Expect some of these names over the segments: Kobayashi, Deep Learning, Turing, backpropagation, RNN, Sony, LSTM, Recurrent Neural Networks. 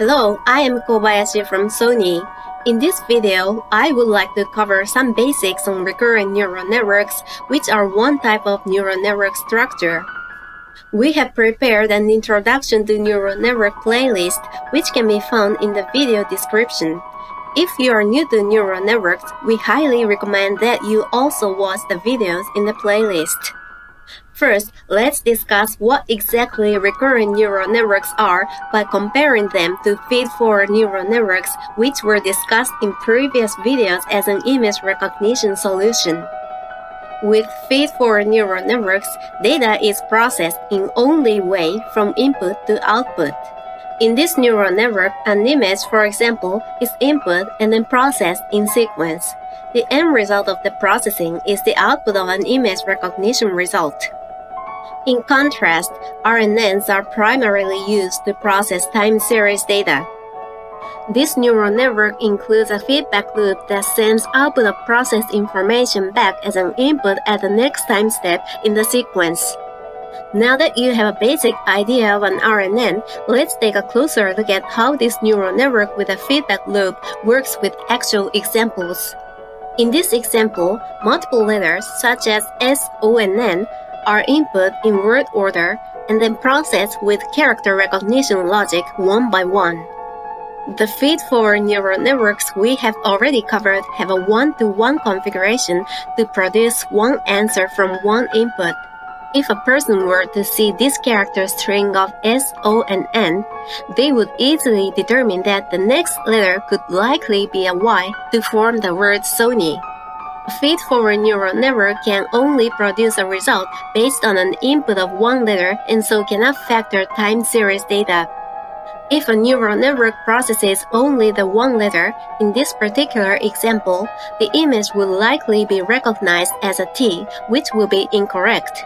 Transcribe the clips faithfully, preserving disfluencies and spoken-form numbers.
Hello, I am Kobayashi from Sony. In this video, I would like to cover some basics on recurrent neural networks, which are one type of neural network structure. We have prepared an introduction to neural network playlist, which can be found in the video description. If you are new to neural networks, we highly recommend that you also watch the videos in the playlist. First, let's discuss what exactly recurrent neural networks are by comparing them to feed-forward neural networks, which were discussed in previous videos as an image recognition solution. With feed-forward neural networks, data is processed in only way from input to output. In this neural network, an image, for example, is input and then processed in sequence. The end result of the processing is the output of an image recognition result. In contrast, R N Ns are primarily used to process time series data. This neural network includes a feedback loop that sends output of processed information back as an input at the next time step in the sequence. Now that you have a basic idea of an R N N, let's take a closer look at how this neural network with a feedback loop works with actual examples. In this example, multiple letters such as S, O, and N are input in word order and then processed with character recognition logic one by one. The feed-forward neural networks we have already covered have a one-to-one configuration to produce one answer from one input. If a person were to see this character string of S, O, and N, they would easily determine that the next letter could likely be a Y to form the word Sony. A feed-forward neural network can only produce a result based on an input of one letter and so cannot factor time series data. If a neural network processes only the one letter, in this particular example, the image will likely be recognized as a T, which will be incorrect.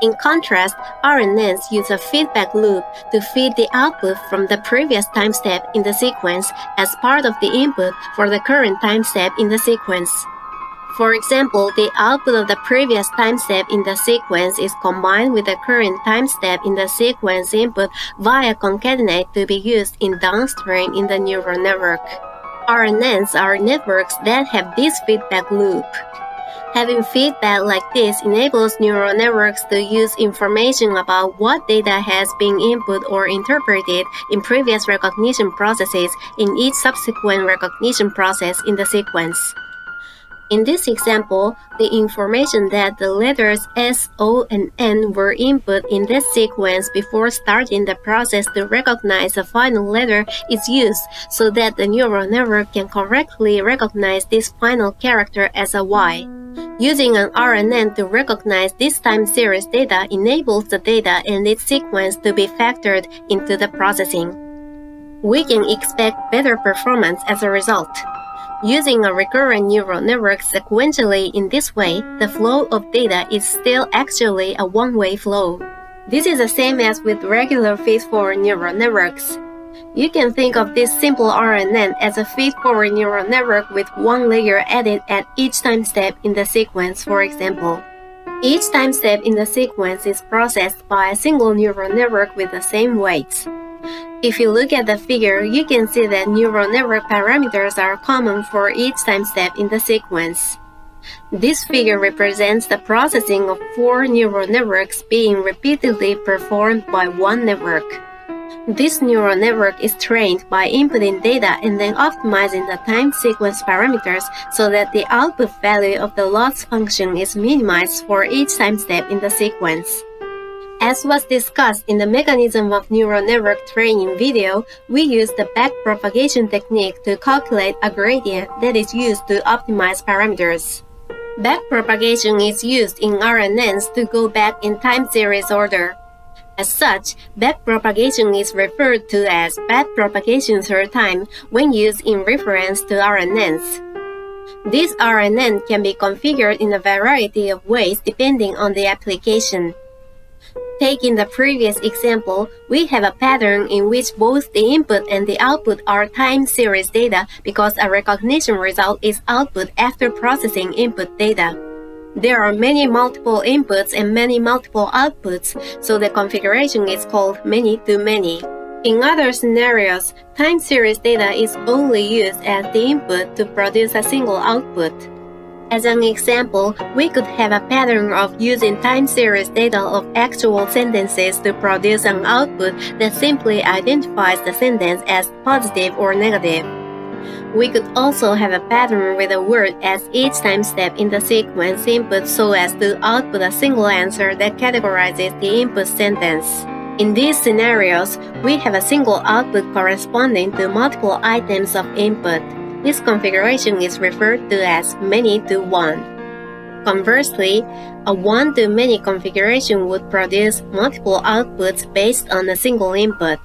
In contrast, R N Ns use a feedback loop to feed the output from the previous time step in the sequence as part of the input for the current time step in the sequence. For example, the output of the previous time step in the sequence is combined with the current time step in the sequence input via concatenate to be used in downstream in the neural network. R N Ns are networks that have this feedback loop. Having feedback like this enables neural networks to use information about what data has been input or interpreted in previous recognition processes in each subsequent recognition process in the sequence. In this example, the information that the letters S, O, and N were input in this sequence before starting the process to recognize the final letter is used so that the neural network can correctly recognize this final character as a Y. Using an R N N to recognize this time series data enables the data and its sequence to be factored into the processing. We can expect better performance as a result. Using a recurrent neural network sequentially in this way, the flow of data is still actually a one-way flow. This is the same as with regular feed-forward neural networks. You can think of this simple R N N as a feed-forward neural network with one layer added at each time step in the sequence, for example. Each time step in the sequence is processed by a single neural network with the same weights. If you look at the figure, you can see that neural network parameters are common for each time step in the sequence. This figure represents the processing of four neural networks being repeatedly performed by one network. This neural network is trained by inputting data and then optimizing the time sequence parameters so that the output value of the loss function is minimized for each time step in the sequence. As was discussed in the mechanism of neural network training video, we use the backpropagation technique to calculate a gradient that is used to optimize parameters. Backpropagation is used in R N Ns to go back in time series order. As such, backpropagation is referred to as backpropagation through time when used in reference to R N Ns. This R N N can be configured in a variety of ways depending on the application. Taking the previous example, we have a pattern in which both the input and the output are time series data because a recognition result is output after processing input data. There are many multiple inputs and many multiple outputs, so the configuration is called many-to-many. In other scenarios, time series data is only used as the input to produce a single output. As an example, we could have a pattern of using time series data of actual sentences to produce an output that simply identifies the sentence as positive or negative. We could also have a pattern with a word as each time step in the sequence input so as to output a single answer that categorizes the input sentence. In these scenarios, we have a single output corresponding to multiple items of input. This configuration is referred to as many-to-one. Conversely, a one-to-many configuration would produce multiple outputs based on a single input.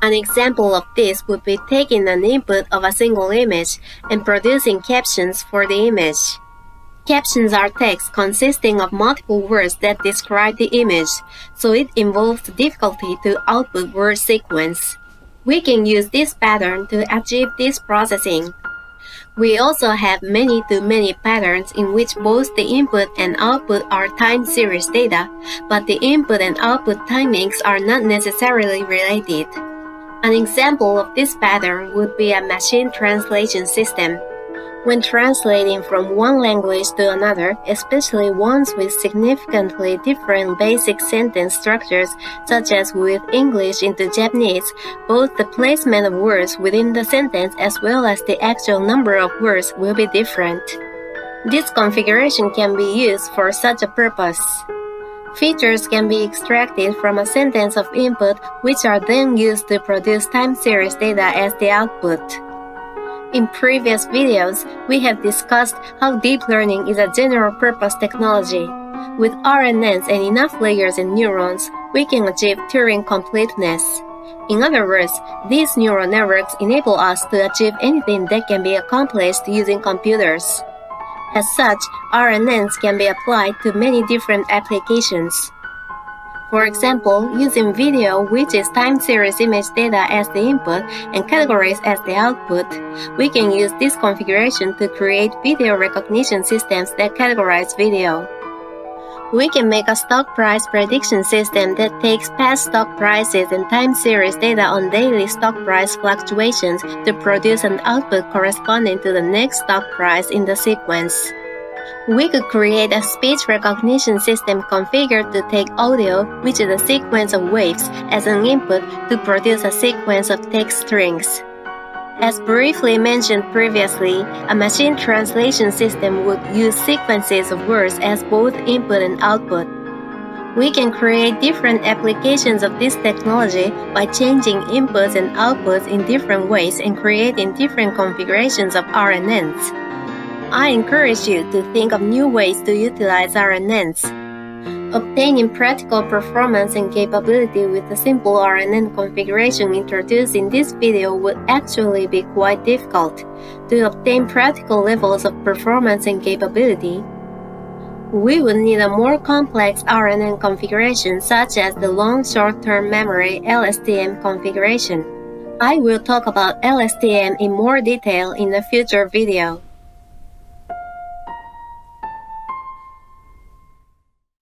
An example of this would be taking an input of a single image and producing captions for the image. Captions are text consisting of multiple words that describe the image, so it involves the difficulty to output word sequence. We can use this pattern to achieve this processing. We also have many-to-many patterns in which both the input and output are time series data, but the input and output timings are not necessarily related. An example of this pattern would be a machine translation system. When translating from one language to another, especially ones with significantly different basic sentence structures, such as with English into Japanese, both the placement of words within the sentence as well as the actual number of words will be different. This configuration can be used for such a purpose. Features can be extracted from a sentence of input, which are then used to produce time series data as the output. In previous videos, we have discussed how deep learning is a general-purpose technology. With R N Ns and enough layers in neurons, we can achieve Turing completeness. In other words, these neural networks enable us to achieve anything that can be accomplished using computers. As such, R N Ns can be applied to many different applications. For example, using video, which is time series image data as the input and categories as the output, we can use this configuration to create video recognition systems that categorize video. We can make a stock price prediction system that takes past stock prices and time series data on daily stock price fluctuations to produce an output corresponding to the next stock price in the sequence. We could create a speech recognition system configured to take audio, which is a sequence of waves, as an input to produce a sequence of text strings. As briefly mentioned previously, a machine translation system would use sequences of words as both input and output. We can create different applications of this technology by changing inputs and outputs in different ways and creating different configurations of R N Ns. I encourage you to think of new ways to utilize R N Ns. Obtaining practical performance and capability with a simple R N N configuration introduced in this video would actually be quite difficult. To obtain practical levels of performance and capability, we would need a more complex R N N configuration such as the long short-term memory L S T M configuration. I will talk about L S T M in more detail in a future video.